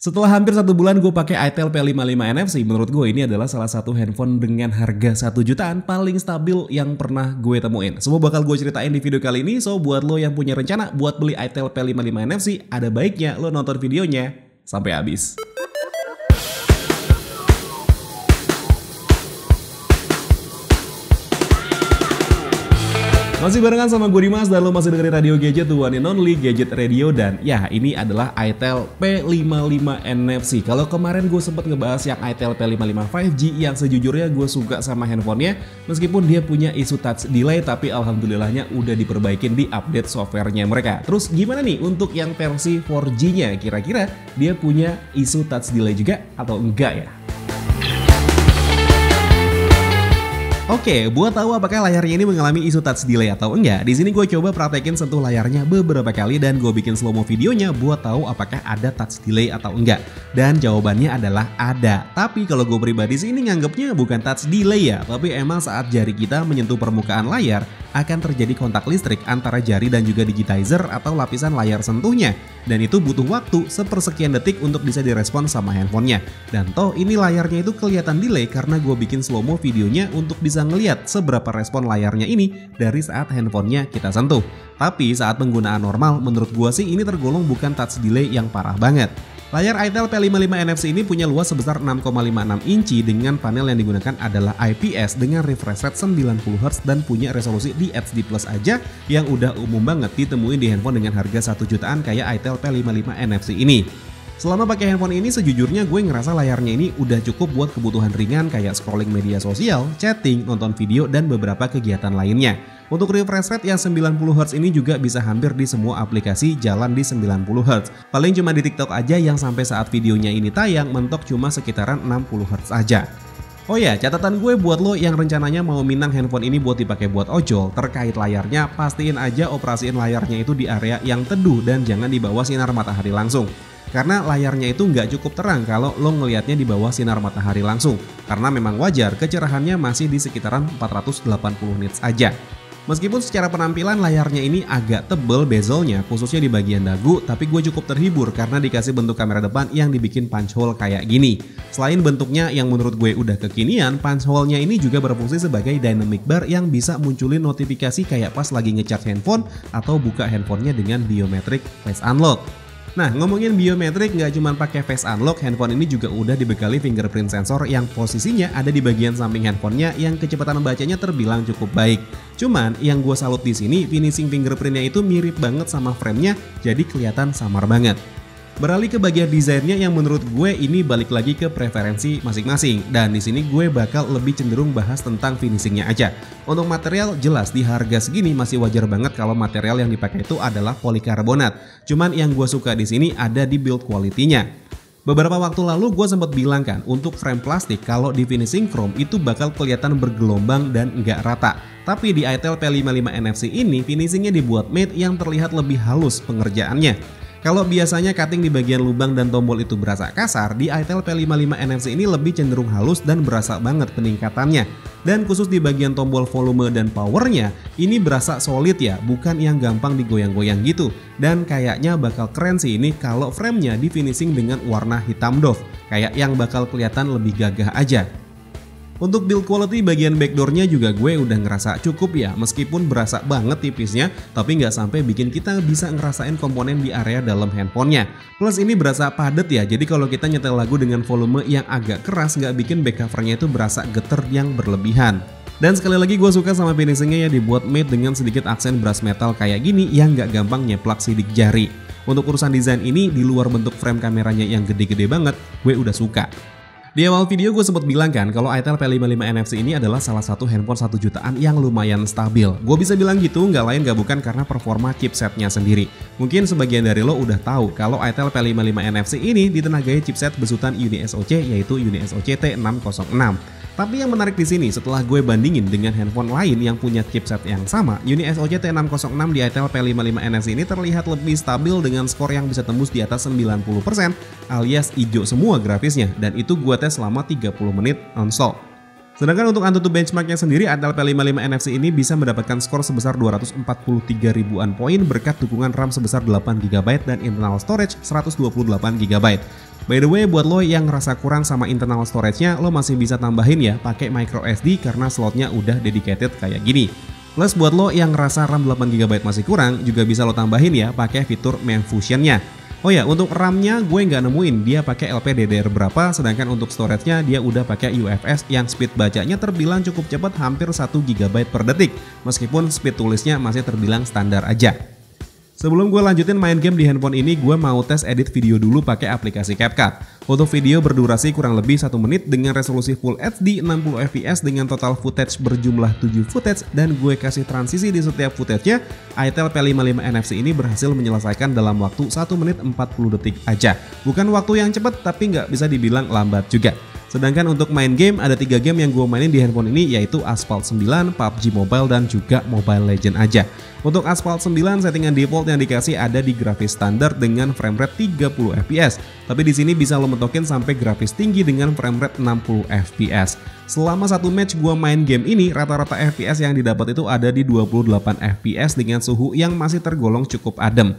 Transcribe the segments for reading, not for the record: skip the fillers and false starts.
Setelah hampir 1 bulan gue pakai Itel P55 NFC, menurut gue ini adalah salah satu handphone dengan harga 1 jutaan paling stabil yang pernah gue temuin. Semua bakal gue ceritain di video kali ini, so buat lo yang punya rencana buat beli Itel P55 NFC, ada baiknya lo nonton videonya sampai habis. Masih barengan sama gue Dimas dan lo masih dengerin Radio Gadget, the one and only Gadget Radio. Dan ya, ini adalah Itel P55 NFC. Kalau kemarin gue sempat ngebahas yang Itel P55 5G yang sejujurnya gue suka sama handphonenya. Meskipun dia punya isu touch delay, tapi alhamdulillahnya udah diperbaikin di update softwarenya mereka. Terus gimana nih untuk yang versi 4G-nya? Kira-kira dia punya isu touch delay juga atau enggak ya? Oke, buat tahu apakah layarnya ini mengalami isu touch delay atau enggak, di sini gue coba praktekin sentuh layarnya beberapa kali dan gue bikin slow-mo videonya buat tahu apakah ada touch delay atau enggak. Dan jawabannya adalah ada. Tapi kalau gue pribadi sih ini nganggepnya bukan touch delay ya, tapi emang saat jari kita menyentuh permukaan layar akan terjadi kontak listrik antara jari dan juga digitizer atau lapisan layar sentuhnya. Dan itu butuh waktu sepersekian detik untuk bisa direspon sama handphonenya. Dan toh ini layarnya itu kelihatan delay karena gue bikin slow-mo videonya untuk bisa ngelihat seberapa respon layarnya ini dari saat handphonenya kita sentuh. Tapi saat penggunaan normal, menurut gua sih ini tergolong bukan touch delay yang parah banget. Layar Itel P55 NFC ini punya luas sebesar 6,56 inci dengan panel yang digunakan adalah IPS dengan refresh rate 90 Hz dan punya resolusi di HD Plus aja yang udah umum banget ditemuin di handphone dengan harga 1 jutaan kayak Itel P55 NFC ini. Selama pakai handphone ini sejujurnya gue ngerasa layarnya ini udah cukup buat kebutuhan ringan kayak scrolling media sosial, chatting, nonton video, dan beberapa kegiatan lainnya. Untuk refresh rate yang 90 Hz ini juga bisa hampir di semua aplikasi jalan di 90 Hz. Paling cuma di TikTok aja yang sampai saat videonya ini tayang mentok cuma sekitaran 60 Hz aja. Oh ya, catatan gue buat lo yang rencananya mau minang handphone ini buat dipakai buat ojol, terkait layarnya pastiin aja operasiin layarnya itu di area yang teduh dan jangan di bawah sinar matahari langsung. Karena layarnya itu nggak cukup terang kalau lo ngelihatnya di bawah sinar matahari langsung. Karena memang wajar kecerahannya masih di sekitaran 480 nits aja. Meskipun secara penampilan layarnya ini agak tebel bezelnya, khususnya di bagian dagu, tapi gue cukup terhibur karena dikasih bentuk kamera depan yang dibikin punch hole kayak gini. Selain bentuknya yang menurut gue udah kekinian, punch hole-nya ini juga berfungsi sebagai dynamic bar yang bisa munculin notifikasi kayak pas lagi ngecharge handphone atau buka handphonenya dengan biometric face unlock. Nah, ngomongin biometrik, nggak cuma pakai face unlock, handphone ini juga udah dibekali fingerprint sensor yang posisinya ada di bagian samping handphonenya yang kecepatan membacanya terbilang cukup baik. Cuman yang gue salut di sini, finishing fingerprintnya itu mirip banget sama framenya, jadi kelihatan samar banget. Beralih ke bagian desainnya yang menurut gue ini balik lagi ke preferensi masing-masing. Dan di sini gue bakal lebih cenderung bahas tentang finishingnya aja. Untuk material jelas di harga segini masih wajar banget kalau material yang dipakai itu adalah polikarbonat. Cuman yang gue suka di sini ada di build quality-nya. Beberapa waktu lalu gue sempat bilang kan untuk frame plastik kalau di finishing chrome itu bakal kelihatan bergelombang dan nggak rata. Tapi di Itel P55 NFC ini finishingnya dibuat matte yang terlihat lebih halus pengerjaannya. Kalau biasanya cutting di bagian lubang dan tombol itu berasa kasar, di Itel P55 NFC ini lebih cenderung halus dan berasa banget peningkatannya. Dan khusus di bagian tombol volume dan powernya, ini berasa solid ya, bukan yang gampang digoyang-goyang gitu. Dan kayaknya bakal keren sih ini kalau framenya di finishing dengan warna hitam doff, kayak yang bakal kelihatan lebih gagah aja. Untuk build quality bagian backdoornya juga gue udah ngerasa cukup ya, meskipun berasa banget tipisnya, tapi nggak sampai bikin kita bisa ngerasain komponen di area dalam handphonenya. Plus ini berasa padat ya, jadi kalau kita nyetel lagu dengan volume yang agak keras nggak bikin back covernya itu berasa geter yang berlebihan. Dan sekali lagi gue suka sama finishingnya ya, dibuat matte dengan sedikit aksen brass metal kayak gini yang nggak gampang nyeplak sidik jari. Untuk urusan desain ini di luar bentuk frame kameranya yang gede-gede banget, gue udah suka. Di awal video gue sempat bilang kan kalau Itel P55 NFC ini adalah salah satu handphone 1 jutaan yang lumayan stabil. Gue bisa bilang gitu nggak lain nggak bukan karena performa chipsetnya sendiri. Mungkin sebagian dari lo udah tahu kalau Itel P55 NFC ini ditenagai chipset besutan UNISOC yaitu UNISOC T606. Tapi yang menarik di sini setelah gue bandingin dengan handphone lain yang punya chipset yang sama, UNISOC T606 di Itel P55 NFC ini terlihat lebih stabil dengan skor yang bisa tembus di atas 90% alias hijau semua grafisnya, dan itu gue tes selama 30 menit non-stop. Sedangkan untuk Antutu benchmarknya sendiri, Itel P55 NFC ini bisa mendapatkan skor sebesar 243 ribuan poin berkat dukungan RAM sebesar 8GB dan internal storage 128GB. By the way, buat lo yang ngerasa kurang sama internal storage-nya, lo masih bisa tambahin ya pakai microSD karena slotnya udah dedicated kayak gini. Plus buat lo yang ngerasa RAM 8GB masih kurang, juga bisa lo tambahin ya pakai fitur memfusion-nya. Oh ya, untuk RAM-nya gue nggak nemuin dia pakai LPDDR berapa, sedangkan untuk storage-nya dia udah pakai UFS yang speed bacanya terbilang cukup cepat, hampir 1 GB per detik. Meskipun speed tulisnya masih terbilang standar aja. Sebelum gue lanjutin main game di handphone ini, gue mau tes edit video dulu pakai aplikasi CapCut. Untuk video berdurasi kurang lebih 1 menit dengan resolusi Full HD 60 fps dengan total footage berjumlah 7 footage dan gue kasih transisi di setiap footage-nya. Itel P55 NFC ini berhasil menyelesaikan dalam waktu 1 menit 40 detik aja. Bukan waktu yang cepat, tapi nggak bisa dibilang lambat juga. Sedangkan untuk main game, ada 3 game yang gue mainin di handphone ini, yaitu Asphalt 9, PUBG Mobile, dan juga Mobile Legend aja. Untuk Asphalt 9, settingan default yang dikasih ada di grafis standar dengan frame rate 30 fps. Tapi di sini bisa lo mentokin sampai grafis tinggi dengan frame rate 60 fps. Selama satu match gue main game ini, rata-rata fps yang didapat itu ada di 28 fps dengan suhu yang masih tergolong cukup adem.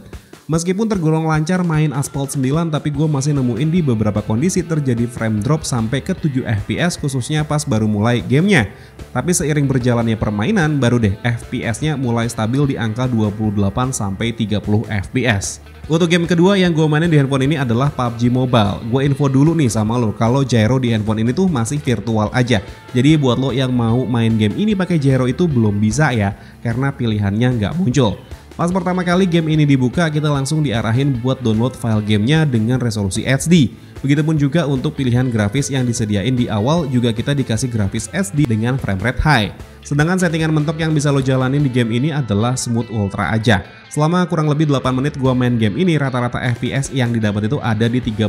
Meskipun tergolong lancar main Asphalt 9, tapi gue masih nemuin di beberapa kondisi terjadi frame drop sampai ke 7 FPS khususnya pas baru mulai gamenya. Tapi seiring berjalannya permainan, baru deh FPS-nya mulai stabil di angka 28-30 FPS. Untuk game kedua yang gue mainin di handphone ini adalah PUBG Mobile. Gue info dulu nih sama lo, kalau gyro di handphone ini tuh masih virtual aja. Jadi buat lo yang mau main game ini pakai gyro itu belum bisa ya, karena pilihannya nggak muncul. Pas pertama kali game ini dibuka, kita langsung diarahin buat download file gamenya dengan resolusi HD. Begitupun juga untuk pilihan grafis yang disediain di awal, juga kita dikasih grafis HD dengan frame rate high. Sedangkan settingan mentok yang bisa lo jalanin di game ini adalah Smooth Ultra aja. Selama kurang lebih 8 menit gua main game ini, rata-rata FPS yang didapat itu ada di 35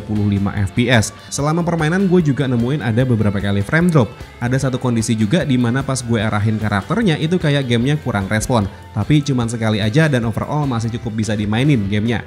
FPS. Selama permainan gue juga nemuin ada beberapa kali frame drop. Ada satu kondisi juga dimana pas gue arahin karakternya itu kayak gamenya kurang respon. Tapi cuman sekali aja dan overall masih cukup bisa dimainin gamenya.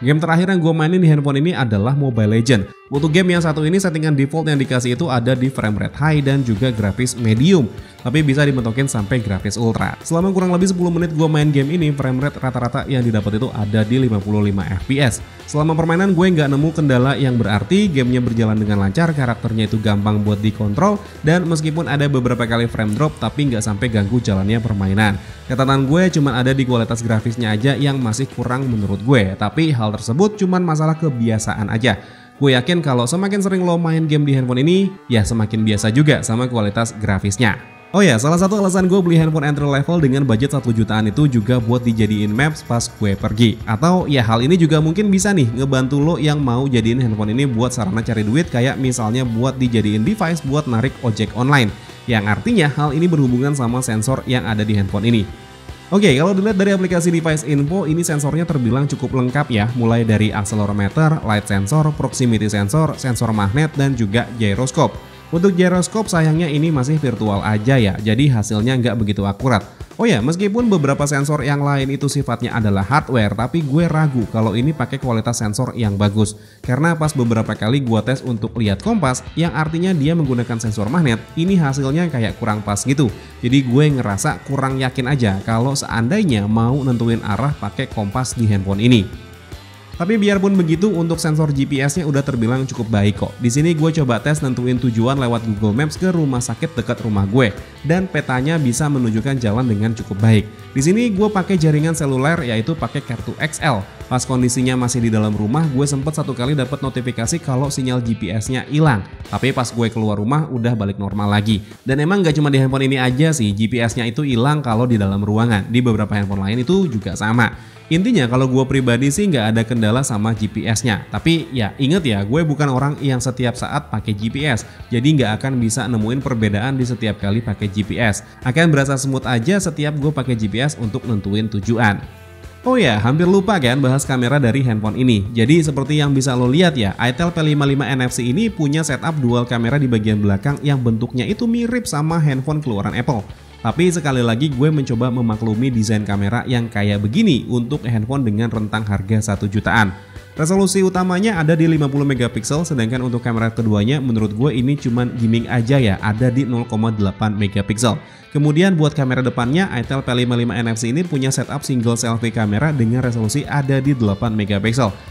Game terakhir yang gue mainin di handphone ini adalah Mobile Legend. Untuk game yang satu ini settingan default yang dikasih itu ada di frame rate high dan juga grafis medium. Tapi bisa dimentokin sampai grafis ultra. Selama kurang lebih 10 menit gue main game ini, frame rate rata-rata yang didapat itu ada di 55 fps. Selama permainan gue nggak nemu kendala yang berarti, gamenya berjalan dengan lancar, karakternya itu gampang buat dikontrol, dan meskipun ada beberapa kali frame drop tapi nggak sampai ganggu jalannya permainan. Catatan gue cuman ada di kualitas grafisnya aja yang masih kurang menurut gue, tapi hal tersebut cuman masalah kebiasaan aja. Gue yakin kalau semakin sering lo main game di handphone ini, ya semakin biasa juga sama kualitas grafisnya. Oh ya, salah satu alasan gue beli handphone entry level dengan budget 1 jutaan itu juga buat dijadiin maps pas gue pergi. Atau ya hal ini juga mungkin bisa nih ngebantu lo yang mau jadiin handphone ini buat sarana cari duit, kayak misalnya buat dijadiin device buat narik ojek online. Yang artinya hal ini berhubungan sama sensor yang ada di handphone ini. Oke, kalau dilihat dari aplikasi Device Info, ini sensornya terbilang cukup lengkap ya. Mulai dari accelerometer, light sensor, proximity sensor, sensor magnet, dan juga gyroscope. Untuk gyroscope sayangnya ini masih virtual aja ya, jadi hasilnya nggak begitu akurat. Oh ya, meskipun beberapa sensor yang lain itu sifatnya adalah hardware, tapi gue ragu kalau ini pakai kualitas sensor yang bagus. Karena pas beberapa kali gue tes untuk lihat kompas, yang artinya dia menggunakan sensor magnet, ini hasilnya kayak kurang pas gitu. Jadi gue ngerasa kurang yakin aja kalau seandainya mau nentuin arah pakai kompas di handphone ini. Tapi biarpun begitu, untuk sensor GPS-nya udah terbilang cukup baik kok. Di sini gue coba tes nentuin tujuan lewat Google Maps ke rumah sakit dekat rumah gue, dan petanya bisa menunjukkan jalan dengan cukup baik. Di sini gue pakai jaringan seluler, yaitu pakai kartu XL. Pas kondisinya masih di dalam rumah, gue sempet satu kali dapat notifikasi kalau sinyal GPS-nya hilang. Tapi pas gue keluar rumah udah balik normal lagi. Dan emang gak cuma di handphone ini aja sih, GPS-nya itu hilang kalau di dalam ruangan. Di beberapa handphone lain itu juga sama. Intinya kalau gue pribadi sih nggak ada kendala sama GPS-nya. Tapi ya inget ya, gue bukan orang yang setiap saat pakai GPS. Jadi nggak akan bisa nemuin perbedaan di setiap kali pakai GPS. Akan berasa smooth aja setiap gue pakai GPS untuk nentuin tujuan. Oh ya, hampir lupa kan bahas kamera dari handphone ini. Jadi seperti yang bisa lo lihat ya, Itel P55 NFC ini punya setup dual kamera di bagian belakang yang bentuknya itu mirip sama handphone keluaran Apple. Tapi sekali lagi gue mencoba memaklumi desain kamera yang kayak begini untuk handphone dengan rentang harga 1 jutaan. Resolusi utamanya ada di 50 MP, sedangkan untuk kamera keduanya menurut gue ini cuman gimmick aja ya, ada di 0,8 MP. Kemudian buat kamera depannya, Itel P55 NFC ini punya setup single selfie kamera dengan resolusi ada di 8 MP.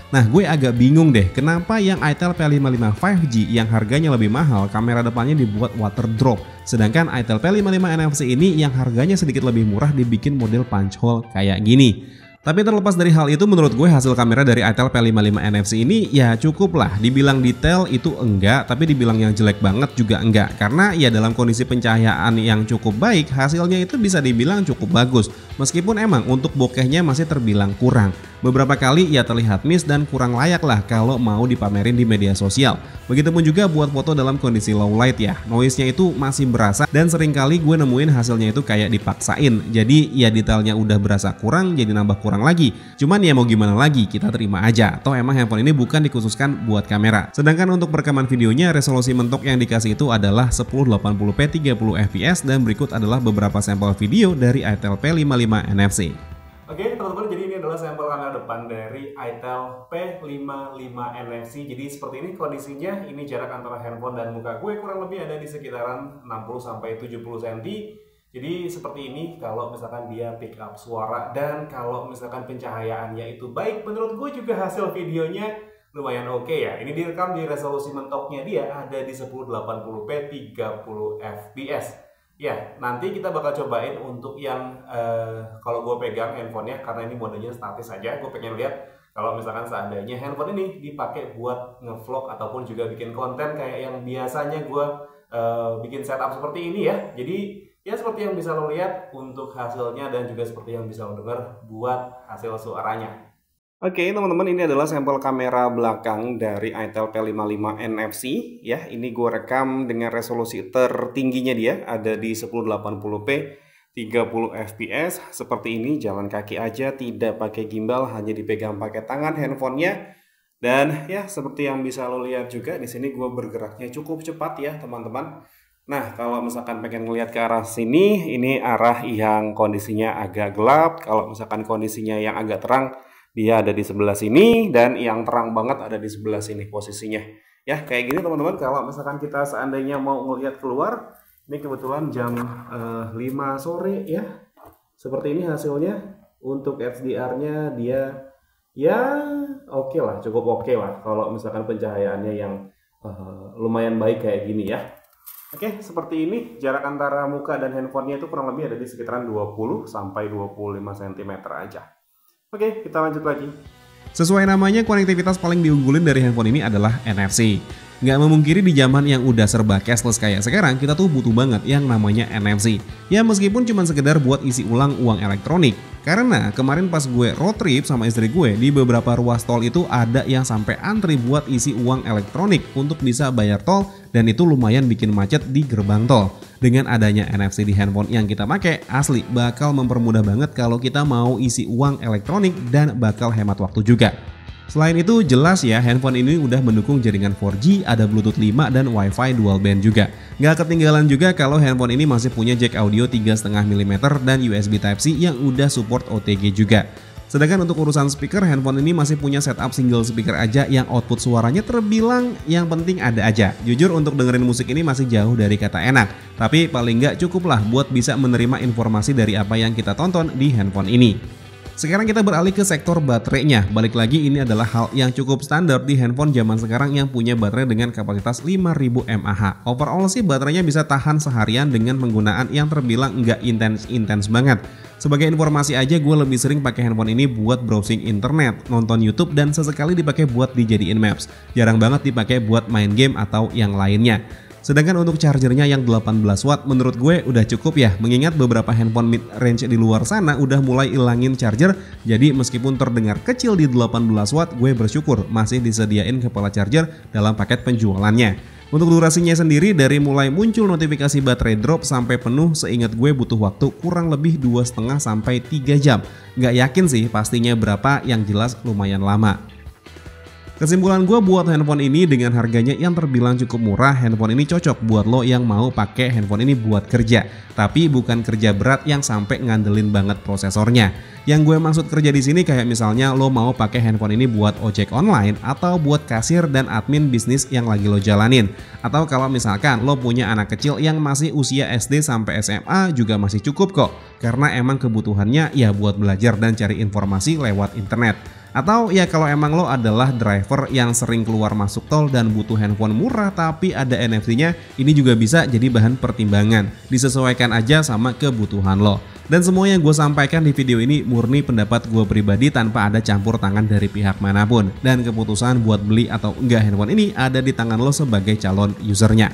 Nah, gue agak bingung deh, kenapa yang Itel P55 5G yang harganya lebih mahal, kamera depannya dibuat water drop. Sedangkan Itel P55 NFC ini yang harganya sedikit lebih murah dibikin model punch hole kayak gini. Tapi terlepas dari hal itu, menurut gue hasil kamera dari Itel P55 NFC ini ya cukup lah. Dibilang detail itu enggak, tapi dibilang yang jelek banget juga enggak. Karena ya dalam kondisi pencahayaan yang cukup baik, hasilnya itu bisa dibilang cukup bagus. Meskipun emang untuk bokehnya masih terbilang kurang. Beberapa kali ya terlihat miss dan kurang layak lah kalau mau dipamerin di media sosial. Begitupun juga buat foto dalam kondisi low light ya. Noise-nya itu masih berasa dan seringkali gue nemuin hasilnya itu kayak dipaksain. Jadi ya detailnya udah berasa kurang, jadi nambah kurang lagi. Cuman ya mau gimana lagi, kita terima aja. Atau emang handphone ini bukan dikhususkan buat kamera. Sedangkan untuk perekaman videonya, resolusi mentok yang dikasih itu adalah 1080p 30fps. Dan berikut adalah beberapa sampel video dari Itel P55 NFC. Oke teman-teman, jadi ini adalah sampel kamera depan dari Itel P55 NFC. Jadi seperti ini kondisinya, ini jarak antara handphone dan muka gue kurang lebih ada di sekitaran 60–70 cm. Jadi seperti ini kalau misalkan dia pick up suara, dan kalau misalkan pencahayaannya itu baik, menurut gue juga hasil videonya lumayan oke ya. Ini direkam di resolusi mentoknya dia ada di 1080p 30fps. Ya, nanti kita bakal cobain untuk yang kalau gue pegang handphonenya, karena ini modenya statis aja. Gue pengen lihat kalau misalkan seandainya handphone ini dipakai buat ngevlog ataupun juga bikin konten kayak yang biasanya gue bikin setup seperti ini ya. Jadi ya seperti yang bisa lo lihat untuk hasilnya dan juga seperti yang bisa lo dengar buat hasil suaranya. Oke teman-teman, ini adalah sampel kamera belakang dari Itel P55 NFC ya. Ini gue rekam dengan resolusi tertingginya dia ada di 1080p 30fps. Seperti ini, jalan kaki aja, tidak pakai gimbal, hanya dipegang pakai tangan handphonenya. Dan ya seperti yang bisa lo lihat juga di sini gue bergeraknya cukup cepat ya teman-teman. Nah, kalau misalkan pengen ngelihat ke arah sini, ini arah yang kondisinya agak gelap. Kalau misalkan kondisinya yang agak terang, dia ada di sebelah sini, dan yang terang banget ada di sebelah sini posisinya. Ya, kayak gini teman-teman, kalau misalkan kita seandainya mau ngelihat keluar, ini kebetulan jam 5 sore ya. Seperti ini hasilnya. Untuk HDR-nya dia ya oke lah, cukup oke lah. Kalau misalkan pencahayaannya yang lumayan baik kayak gini ya. Oke, seperti ini jarak antara muka dan handphonenya itu kurang lebih ada di sekitaran 20–25 cm aja. Oke, kita lanjut lagi. Sesuai namanya, konektivitas paling diunggulin dari handphone ini adalah NFC. Nggak memungkiri di zaman yang udah serba cashless kayak sekarang, kita tuh butuh banget yang namanya NFC. Ya meskipun cuma sekedar buat isi ulang uang elektronik. Karena kemarin pas gue road trip sama istri gue, di beberapa ruas tol itu ada yang sampai antri buat isi uang elektronik untuk bisa bayar tol, dan itu lumayan bikin macet di gerbang tol. Dengan adanya NFC di handphone yang kita pakai, asli bakal mempermudah banget kalau kita mau isi uang elektronik dan bakal hemat waktu juga. Selain itu jelas ya, handphone ini udah mendukung jaringan 4G, ada Bluetooth 5 dan Wi-Fi dual band juga. Nggak ketinggalan juga kalau handphone ini masih punya jack audio 3,5 mm dan USB Type-C yang udah support OTG juga. Sedangkan untuk urusan speaker, handphone ini masih punya setup single speaker aja yang output suaranya terbilang yang penting ada aja. Jujur untuk dengerin musik ini masih jauh dari kata enak, tapi paling nggak cukuplah buat bisa menerima informasi dari apa yang kita tonton di handphone ini. Sekarang kita beralih ke sektor baterainya. Balik lagi, ini adalah hal yang cukup standar di handphone zaman sekarang yang punya baterai dengan kapasitas 5000 mAh. Overall sih baterainya bisa tahan seharian dengan penggunaan yang terbilang nggak intens-intens banget. Sebagai informasi aja, gue lebih sering pakai handphone ini buat browsing internet, nonton YouTube, dan sesekali dipakai buat dijadiin maps. Jarang banget dipakai buat main game atau yang lainnya. Sedangkan untuk chargernya yang 18 watt, menurut gue udah cukup ya, mengingat beberapa handphone mid range di luar sana udah mulai ilangin charger. Jadi meskipun terdengar kecil di 18 watt, gue bersyukur masih disediain kepala charger dalam paket penjualannya. Untuk durasinya sendiri, dari mulai muncul notifikasi baterai drop sampai penuh, seingat gue butuh waktu kurang lebih 2,5–3 jam. Nggak yakin sih pastinya berapa, yang jelas lumayan lama. Kesimpulan gue buat handphone ini, dengan harganya yang terbilang cukup murah, handphone ini cocok buat lo yang mau pakai handphone ini buat kerja. Tapi bukan kerja berat yang sampai ngandelin banget prosesornya. Yang gue maksud kerja di sini kayak misalnya lo mau pakai handphone ini buat ojek online atau buat kasir dan admin bisnis yang lagi lo jalanin. Atau kalau misalkan lo punya anak kecil yang masih usia SD sampai SMA juga masih cukup kok. Karena emang kebutuhannya ya buat belajar dan cari informasi lewat internet. Atau ya kalau emang lo adalah driver yang sering keluar masuk tol dan butuh handphone murah tapi ada NFC-nya, ini juga bisa jadi bahan pertimbangan. Disesuaikan aja sama kebutuhan lo. Dan semua yang gue sampaikan di video ini murni pendapat gue pribadi tanpa ada campur tangan dari pihak manapun. Dan keputusan buat beli atau enggak handphone ini ada di tangan lo sebagai calon usernya.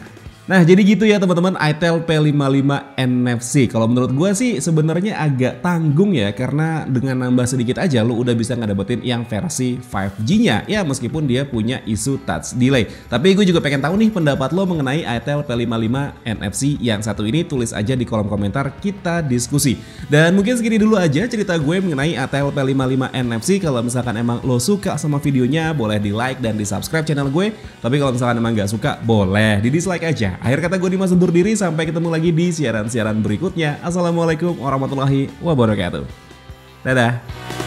Nah jadi gitu ya teman-teman, Itel P55 NFC. Kalau menurut gue sih sebenarnya agak tanggung ya, karena dengan nambah sedikit aja lu udah bisa ngedapetin yang versi 5G-nya. Ya meskipun dia punya isu touch delay. Tapi gue juga pengen tahu nih pendapat lo mengenai Itel P55 NFC yang satu ini. Tulis aja di kolom komentar, kita diskusi. Dan mungkin segini dulu aja cerita gue mengenai Itel P55 NFC. Kalau misalkan emang lo suka sama videonya, boleh di like dan di subscribe channel gue. Tapi kalau misalkan emang gak suka, boleh di dislike aja. Akhir kata gue Dimas undur diri, sampai ketemu lagi di siaran-siaran berikutnya. Assalamualaikum warahmatullahi wabarakatuh. Dadah.